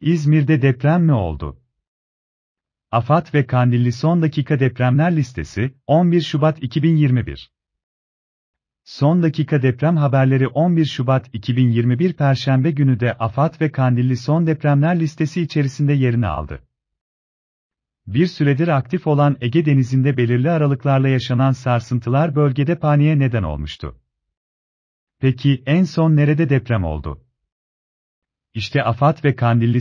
İzmir'de deprem mi oldu? AFAD ve Kandilli son dakika depremler listesi, 11 Şubat 2021. Son dakika deprem haberleri 11 Şubat 2021 Perşembe günü de AFAD ve Kandilli son depremler listesi içerisinde yerini aldı. Bir süredir aktif olan Ege Denizi'nde belirli aralıklarla yaşanan sarsıntılar bölgede paniğe neden olmuştu. Peki en son nerede deprem oldu? İşte AFAD ve Kandilli